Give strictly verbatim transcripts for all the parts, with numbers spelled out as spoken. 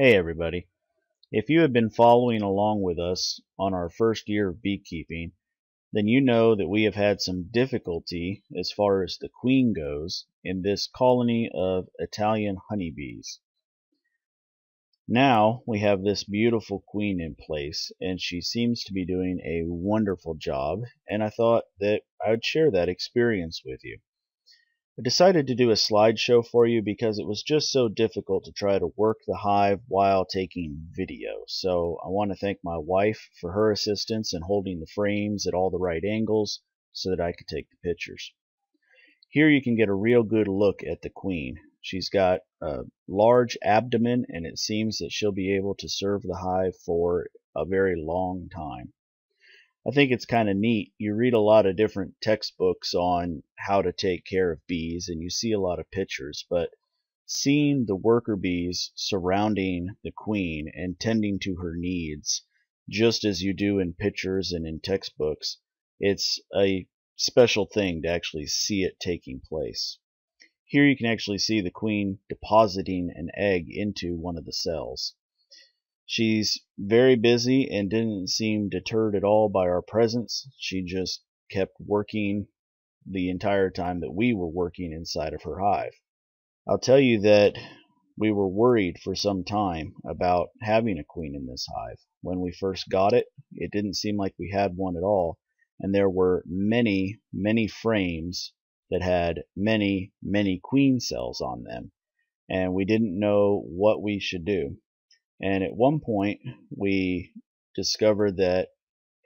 Hey everybody, if you have been following along with us on our first year of beekeeping, then you know that we have had some difficulty as far as the queen goes in this colony of Italian honeybees. Now we have this beautiful queen in place and she seems to be doing a wonderful job, and I thought that I would share that experience with you. I decided to do a slideshow for you because it was just so difficult to try to work the hive while taking video. So I want to thank my wife for her assistance in holding the frames at all the right angles so that I could take the pictures. Here you can get a real good look at the queen. She's got a large abdomen and it seems that she'll be able to serve the hive for a very long time. I think it's kind of neat. You read a lot of different textbooks on how to take care of bees and you see a lot of pictures, but seeing the worker bees surrounding the queen and tending to her needs, just as you do in pictures and in textbooks, it's a special thing to actually see it taking place. Here you can actually see the queen depositing an egg into one of the cells. She's very busy and didn't seem deterred at all by our presence. She just kept working the entire time that we were working inside of her hive. I'll tell you that we were worried for some time about having a queen in this hive. When we first got it, it didn't seem like we had one at all, and there were many, many frames that had many, many queen cells on them, and we didn't know what we should do. And at one point we discovered that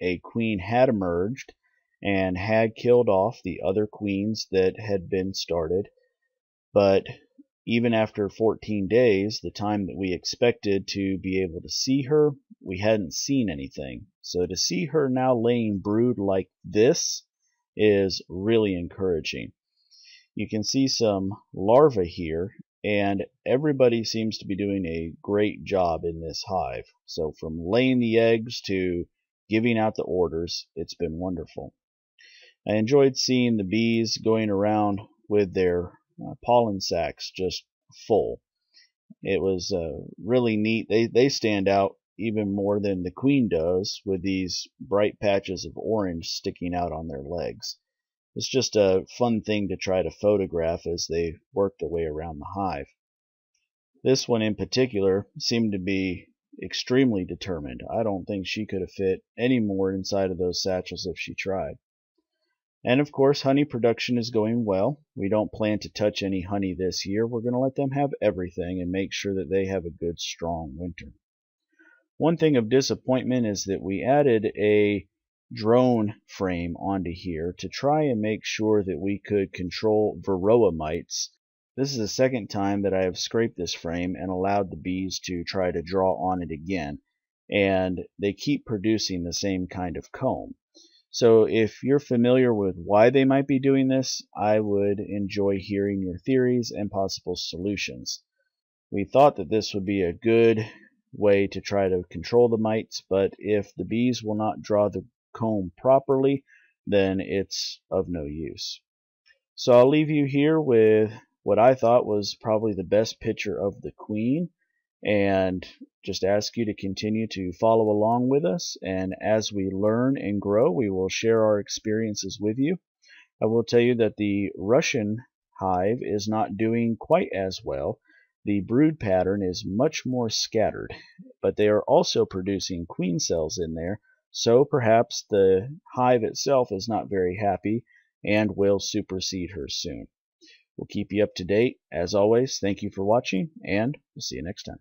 a queen had emerged and had killed off the other queens that had been started, but even after fourteen days, the time that we expected to be able to see her, we hadn't seen anything. So to see her now laying brood like this is really encouraging. You can see some larvae here, and everybody seems to be doing a great job in this hive. So from laying the eggs to giving out the orders, it's been wonderful. I enjoyed seeing the bees going around with their uh, pollen sacks just full. It was uh, really neat. They, they stand out even more than the queen does with these bright patches of orange sticking out on their legs. It's just a fun thing to try to photograph as they work their way around the hive. This one in particular seemed to be extremely determined. I don't think she could have fit any more inside of those satchels if she tried. And of course, honey production is going well. We don't plan to touch any honey this year. We're going to let them have everything and make sure that they have a good, strong winter. One thing of disappointment is that we added a drone frame onto here to try and make sure that we could control varroa mites. This is the second time that I have scraped this frame and allowed the bees to try to draw on it again, and they keep producing the same kind of comb. So if you're familiar with why they might be doing this, I would enjoy hearing your theories and possible solutions. We thought that this would be a good way to try to control the mites, but if the bees will not draw the comb properly, then it's of no use. So I'll leave you here with what I thought was probably the best picture of the queen, and just ask you to continue to follow along with us, and as we learn and grow we will share our experiences with you. I will tell you that the Russian hive is not doing quite as well. The brood pattern is much more scattered, but they are also producing queen cells in there. So perhaps the hive itself is not very happy and will supersede her soon. We'll keep you up to date. As always, thank you for watching, and we'll see you next time.